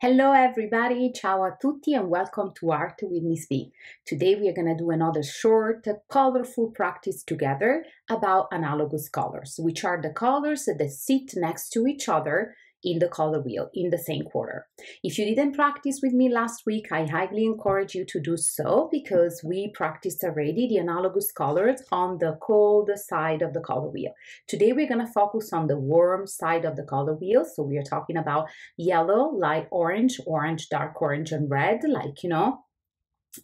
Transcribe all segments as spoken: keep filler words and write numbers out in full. Hello everybody, ciao a tutti and welcome to Art with Miss B. Today we are going to do another short, colorful practice together about analogous colors, which are the colors that sit next to each other in the color wheel, in the same quarter. If you didn't practice with me last week, I highly encourage you to do so because we practiced already the analogous colors on the cold side of the color wheel. Today we're going to focus on the warm side of the color wheel, so we are talking about yellow, light orange, orange, dark orange, and red, like, you know,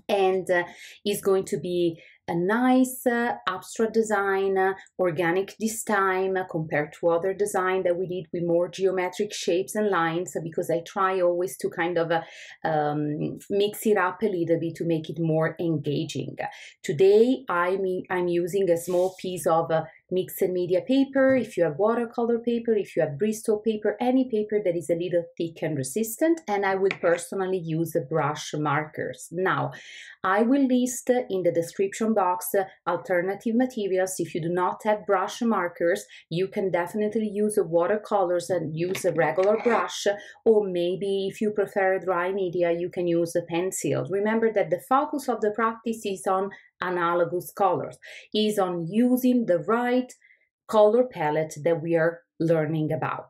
and uh, it's going to be a nice uh, abstract design, uh, organic this time uh, compared to other design that we did with more geometric shapes and lines, uh, because I try always to kind of uh, um, mix it up a little bit to make it more engaging. Today I'm, I'm using a small piece of uh, mixed media paper. If you have watercolor paper, if you have Bristol paper, any paper that is a little thick and resistant, and I will personally use brush markers. Now, I will list in the description box alternative materials. If you do not have brush markers, you can definitely use watercolors and use a regular brush, or maybe if you prefer dry media, you can use a pencil. Remember that the focus of the practice is on analogous colors, is on using the right color palette that we are learning about.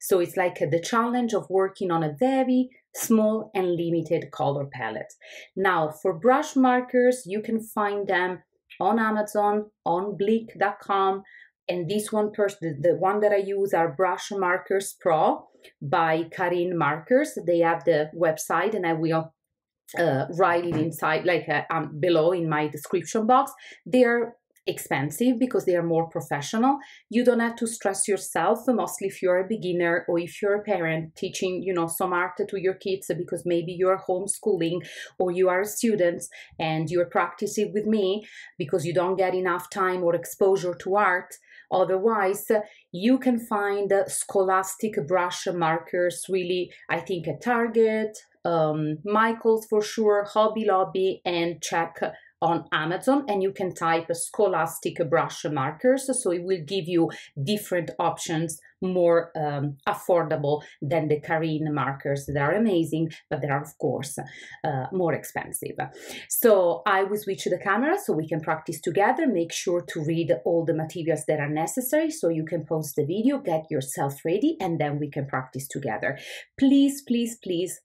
So it's like the challenge of working on a very small and limited color palette. Now, for brush markers, you can find them on Amazon, on Blick dot com, and this one, the, the one that I use are Brush Markers Pro by Karin Markers. They have the website, and I will uh, write it inside, like uh, um, below in my description box. They are expensive because they are more professional. You don't have to stress yourself, mostly if you're a beginner or if you're a parent teaching, you know, some art to your kids, because maybe you're homeschooling or you are a student and you're practicing with me because you don't get enough time or exposure to art. Otherwise, you can find scholastic brush markers, really, I think, at Target, um, Michaels for sure, Hobby Lobby, and check on Amazon, and you can type scholastic brush markers, so it will give you different options, more um, affordable than the Karin markers that are amazing, but they are of course uh, more expensive. So I will switch the camera so we can practice together. Make sure to read all the materials that are necessary so you can pause the video, get yourself ready, and then we can practice together. Please, please, please,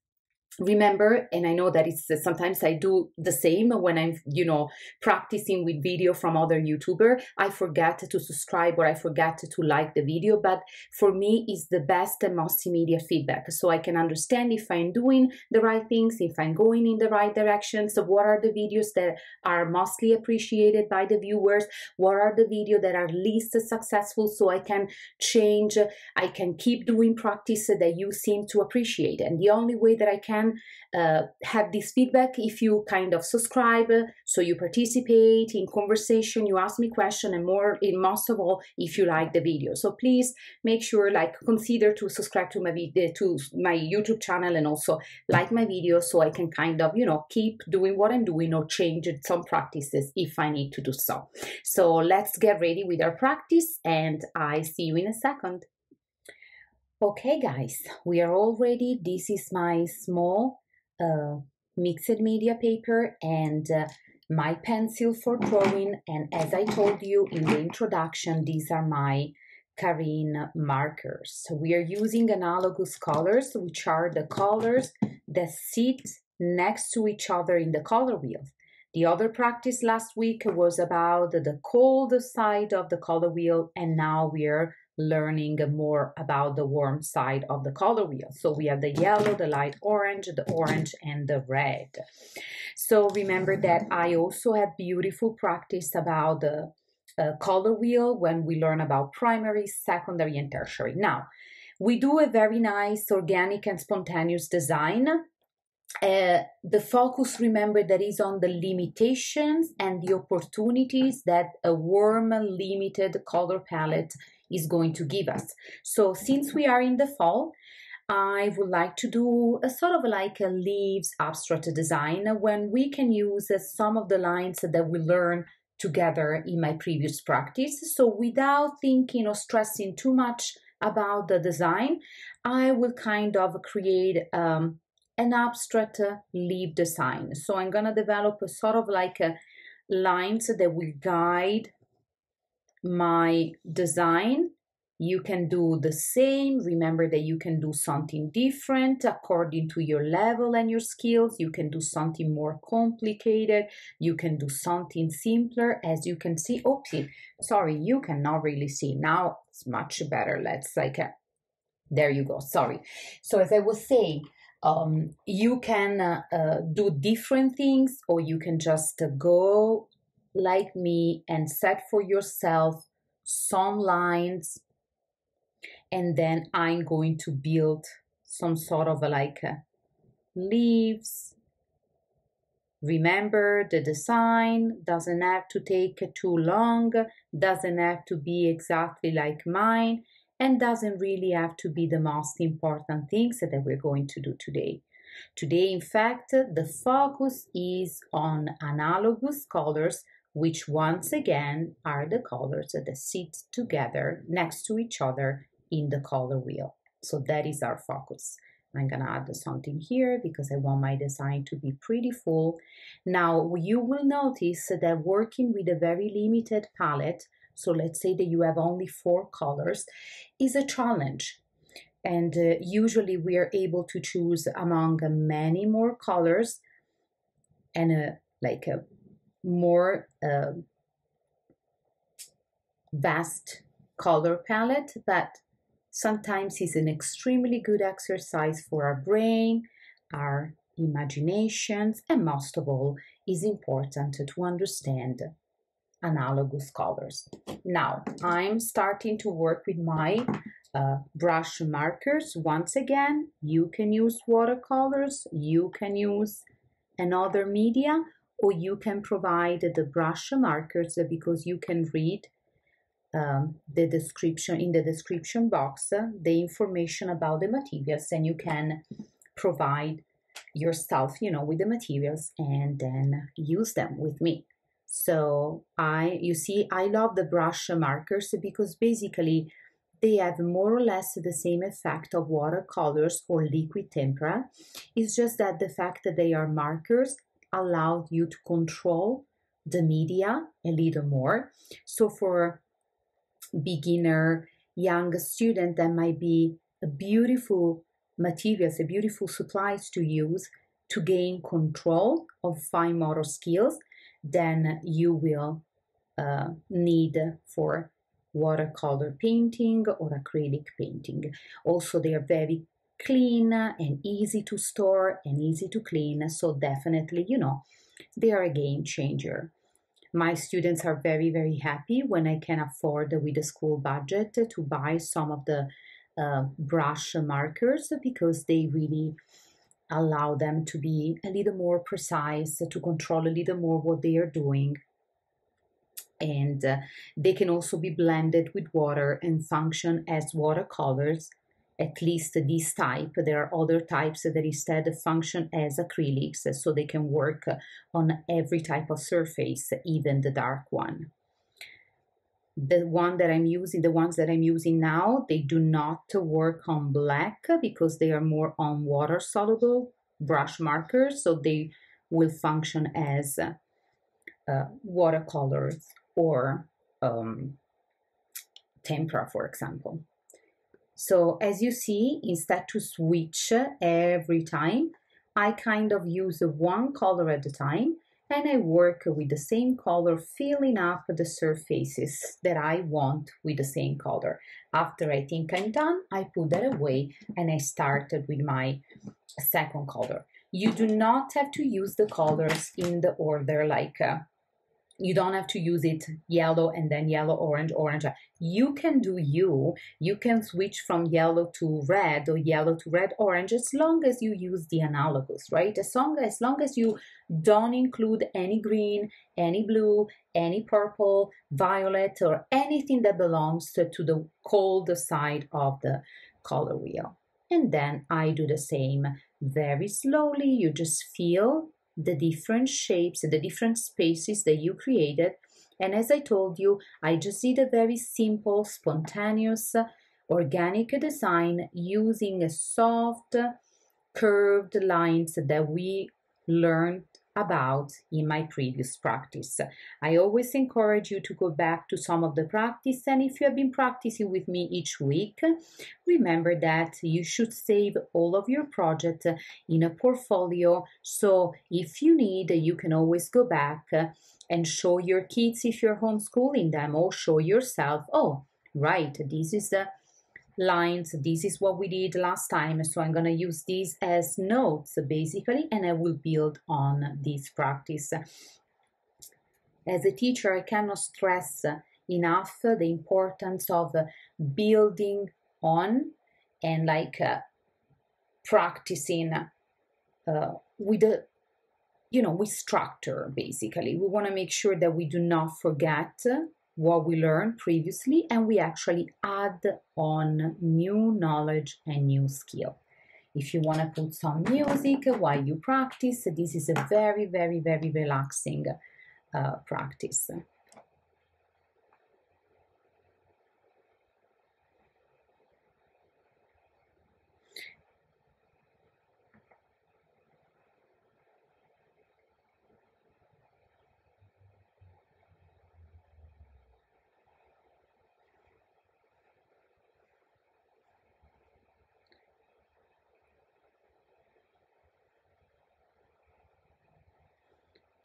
remember, and I know that it's uh, sometimes I do the same when I'm, you know, practicing with video from other YouTuber. I forget to subscribe or I forget to like the video, but for me it's the best and most immediate feedback, so I can understand if I'm doing the right things, if I'm going in the right direction. So what are the videos that are mostly appreciated by the viewers? What are the videos that are least successful, so I can change, I can keep doing practice that you seem to appreciate. And the only way that I can Uh, have this feedback if you kind of subscribe, so you participate in conversation, you ask me questions, and more, and most of all, if you like the video. So please make sure, like, consider to subscribe to my video, to my YouTube channel, and also like my video, so I can kind of, you know, keep doing what I'm doing or change some practices if I need to do so. So let's get ready with our practice, and I see you in a second. Okay guys, we are all ready. This is my small uh, mixed media paper and uh, my pencil for drawing, and as I told you in the introduction, these are my Karin markers. So we are using analogous colors, which are the colors that sit next to each other in the color wheel. The other practice last week was about the cold side of the color wheel, and now we are learning more about the warm side of the color wheel. So we have the yellow, the light orange, the orange, and the red. So remember that I also have beautiful practice about the uh, color wheel when we learn about primary, secondary, and tertiary. Now, we do a very nice organic and spontaneous design. Uh, the focus, remember, that is on the limitations and the opportunities that a warm, limited color palette is going to give us. So since we are in the fall, I would like to do a sort of like a leaves abstract design when we can use some of the lines that we learn together in my previous practice. So without thinking or stressing too much about the design, I will kind of create um, an abstract leaf design. So I'm going to develop a sort of like a lines that will guide my design. You can do the same. Remember that you can do something different according to your level and your skills. You can do something more complicated. You can do something simpler, as you can see. Oopsie, sorry, you cannot really see. Now it's much better. Let's like, uh, there you go, sorry. So as I was saying, um, you can uh, uh, do different things, or you can just uh, go like me and set for yourself some lines. And then I'm going to build some sort of like leaves. Remember, the design doesn't have to take too long, doesn't have to be exactly like mine, and doesn't really have to be the most important things that we're going to do today. Today, in fact, the focus is on analogous colors, which once again are the colors that sit together next to each other in the color wheel. So that is our focus. I'm gonna add something here because I want my design to be pretty full. Now you will notice that working with a very limited palette, so let's say that you have only four colors, is a challenge. And uh, usually we are able to choose among many more colors and uh, like a more uh, vast color palette, but sometimes it's an extremely good exercise for our brain, our imaginations, and most of all, is important to understand analogous colors. Now, I'm starting to work with my uh, brush markers. Once again, you can use watercolors, you can use another media, or you can provide the brush markers because you can read um, the description in the description box, uh, the information about the materials, and you can provide yourself, you know, with the materials and then use them with me. So I, you see, I love the brush markers because basically they have more or less the same effect of watercolors or liquid tempera. It's just that the fact that they are markers allow you to control the media a little more. So for beginner, young student, that might be a beautiful materials, a beautiful supplies to use to gain control of fine motor skills than you will uh, need for watercolor painting or acrylic painting. Also, they are very clean and easy to store and easy to clean, so definitely, you know, they are a game changer. My students are very, very happy when I can afford with the school budget to buy some of the uh, brush markers because they really allow them to be a little more precise, to control a little more what they are doing. And uh, they can also be blended with water and function as watercolors. At least this type. There are other types that instead function as acrylics, so they can work on every type of surface, even the dark one. The one that I'm using, the ones that I'm using now, they do not work on black because they are more on water soluble brush markers, so they will function as uh, watercolors or um, tempera, for example. So as you see, instead to switch every time, I kind of use one color at a time and I work with the same color, filling up the surfaces that I want with the same color. After I think I'm done, I put that away and I started with my second color. You do not have to use the colors in the order like uh, you don't have to use it yellow and then yellow, orange, orange. You can do you. You can switch from yellow to red or yellow to red, orange, as long as you use the analogous, right? As long as, as long as you don't include any green, any blue, any purple, violet, or anything that belongs to, to the cold side of the color wheel. And then I do the same very slowly. You just feel the different shapes, the different spaces that you created. And as I told you, I just did a very simple, spontaneous organic design using soft curved lines that we learned about in my previous practice. I always encourage you to go back to some of the practice, and if you have been practicing with me each week, remember that you should save all of your projects in a portfolio, so if you need, you can always go back and show your kids if you're homeschooling them, or show yourself, oh, right, this is the lines, this is what we did last time, so I'm going to use these as notes basically, and I will build on this practice. As a teacher, I cannot stress enough the importance of building on and like uh, practicing uh, with the, you know, with structure basically. We want to make sure that we do not forget what we learned previously, and we actually add on new knowledge and new skill. If you want to put some music while you practice, this is a very, very, very relaxing uh, practice.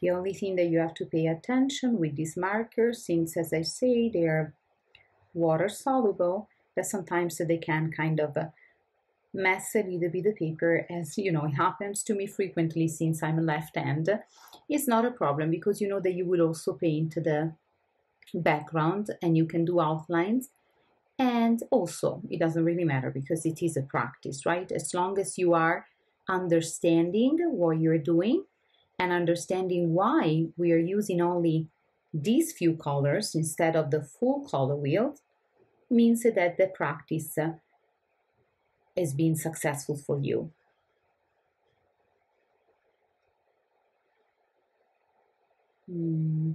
The only thing that you have to pay attention with these markers, since as I say they are water soluble, that sometimes they can kind of mess a little bit the paper, as you know, it happens to me frequently since I'm left hand. It's not a problem because you know that you will also paint the background and you can do outlines, and also it doesn't really matter because it is a practice, right? As long as you are understanding what you're doing and understanding why we are using only these few colors instead of the full color wheel, means that the practice has been successful for you. Mm.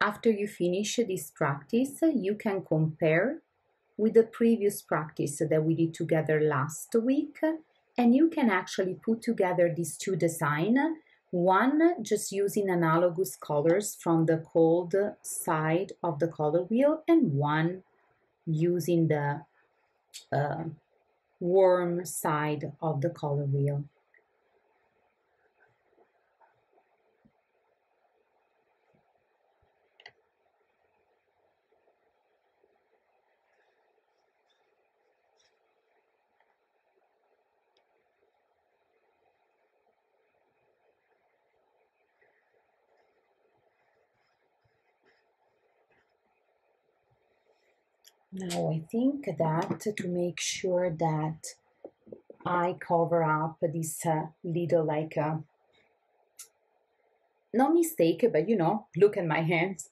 After you finish this practice, you can compare with the previous practice that we did together last week, and you can actually put together these two designs, one just using analogous colors from the cold side of the color wheel, and one using the uh, warm side of the color wheel. Now I think that to make sure that I cover up this uh, little like a, uh, no mistake, but you know, look at my hands,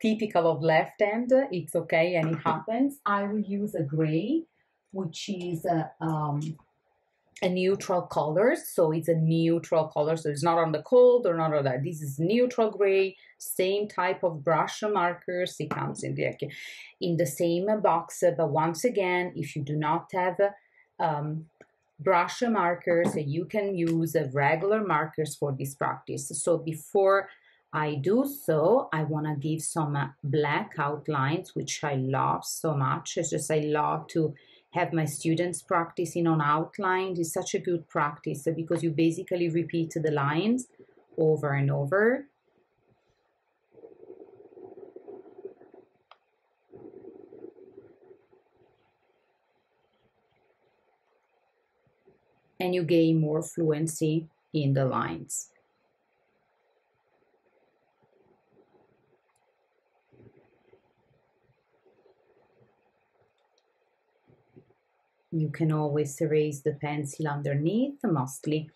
typical of left hand, it's okay and it happens. I will use a gray, which is a, um, a neutral color, so it's a neutral color, so it's not on the cold or not on that. This is neutral gray, same type of brush markers, it comes in the, in the same box, but once again, if you do not have um, brush markers, you can use regular markers for this practice. So before I do so, I want to give some black outlines, which I love so much. It's just I love to have my students practicing on outline. It's such a good practice because you basically repeat the lines over and over. And you gain more fluency in the lines. You can always erase the pencil underneath, mostly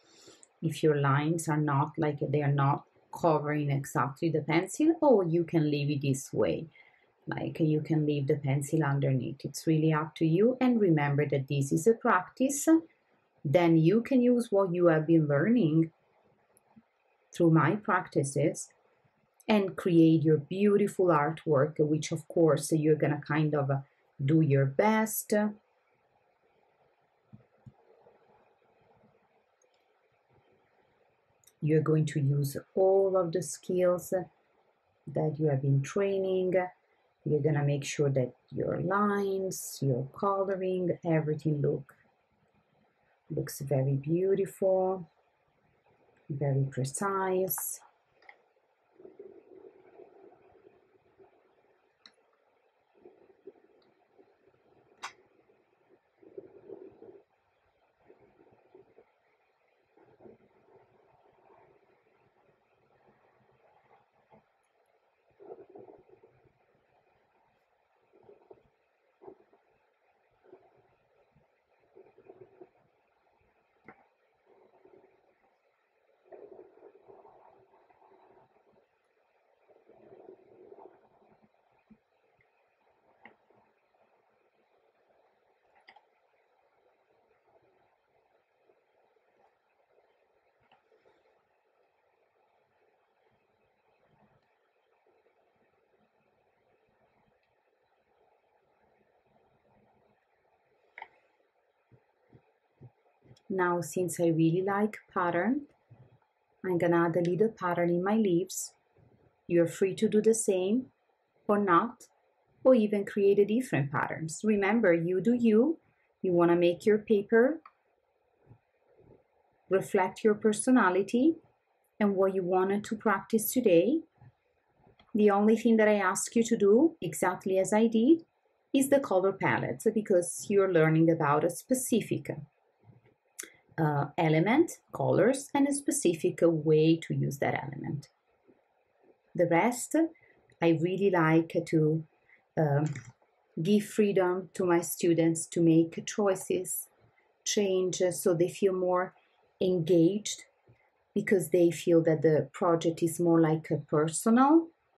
if your lines are not like they are not covering exactly the pencil, or you can leave it this way, like you can leave the pencil underneath. It's really up to you, and remember that this is a practice. Then you can use what you have been learning through my practices and create your beautiful artwork, which of course you're gonna kind of do your best. You're going to use all of the skills that you have been training. You're gonna make sure that your lines, your coloring, everything look looks very beautiful, very precise. Now, since I really like pattern, I'm gonna add a little pattern in my leaves. You're free to do the same or not, or even create a different patterns. Remember, you do you. You want to make your paper reflect your personality and what you wanted to practice today. The only thing that I ask you to do, exactly as I did, is the color palette, because you're learning about a specific Uh, element, colors, and a specific way to use that element. The rest, I really like to uh, give freedom to my students to make choices, change, so they feel more engaged, because they feel that the project is more like a personal